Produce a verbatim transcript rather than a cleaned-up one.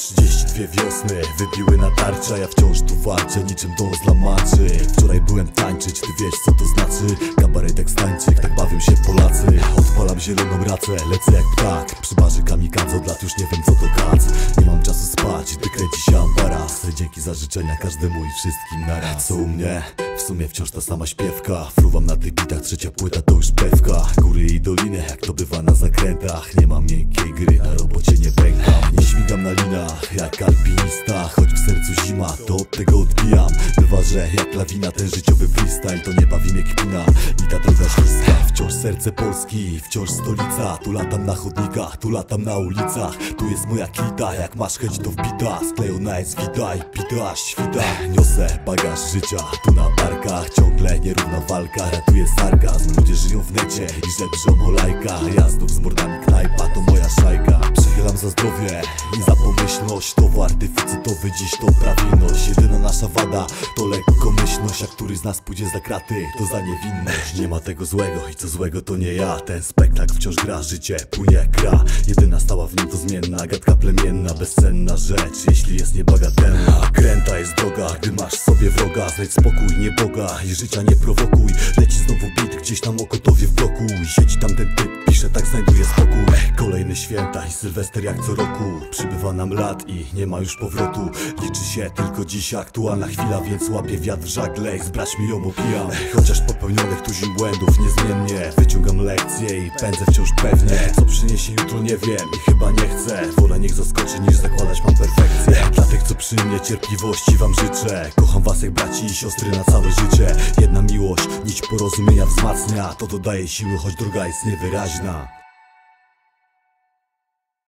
trzydzieści dwie wiosny wybiły na tarcza, ja wciąż tu walczę niczym do zlamaczy. Wczoraj byłem tańczyć, ty wiesz co to znaczy. Kabaretek, stańczyk, tak bawią się Polacy. Odpalam zieloną racę, lecę jak ptak. Przy barze kamikadze od lat już nie wiem co to kac. Nie mam czasu spać, gdy kręci się ambaras. Dzięki za życzenia każdemu i wszystkim naraz. Co u mnie? W sumie wciąż ta sama śpiewka. Fruwam na tych bitach, trzecia płyta to już pewka. Góry i doliny, jak to bywa na zakrętach. Nie mam miękkiej gry, na robocie nie pękam. Nie śmigam na linach, jak alpinista. Choć w sercu zima, to od tego odbijam. Bywa, że jak lawina, ten życiowy freestyle. To nie bawi mnie kpina i ta droga śliska. Wciąż serce Polski, wciąż stolica. Tu latam na chodnikach, tu latam na ulicach. Tu jest moja klita, jak masz chęć to wbita. Sklejona jest wita i pita, świta. Niosę bagaż życia, tu na barkach. Ciągle nierówna walka, ratuje sarkazm. Ludzie żyją w necie i żebrzą o lajka. Ja znów z mordami knajpa, to moja szajka. Przychylam za zdrowie i za pomyślność. Towar deficytowy, dziś to prawilność. Jedyna nasza wada to lekkomyślność. A który z nas pójdzie za kraty, to za niewinność. Nie ma tego złego i co złego to nie ja. Ten spektakl wciąż gra, życie płynie gra. Jedyna stała w nim to zmienna, gadka plemienna. Bezcenna rzecz, jeśli jest niebagatelna. Kręta jest droga, gdy masz sobie wroga. Znajdź spokój, nie Boga i życia nie prowokuj. Leci znowu bit gdzieś tam okotowie w bloku. Siedzi tam ten typ, pisze, tak znajduje spokój. Kolejne święta i Sylwester jak co roku. Przybywa nam lat i nie ma już powrotu. Liczy się tylko dziś aktualna chwila, więc łapię wiatr w żagle i z braćmi ją opijam. Chociaż popełnionych tuzin błędów niezmiennie wyciągam lekcje i pędzę wciąż pewnie. Co przyniesie jutro nie wiem i chyba nie chcę. Wolę niech zaskoczy niż zakładać mam perfekcję. Dla tych co przy mnie cierpliwości wam życzę. Kocham was jak braci i siostry na całe życie. Jedna miłość, nić porozumienia wzmacnia. To dodaje siły, choć droga jest niewyraźna.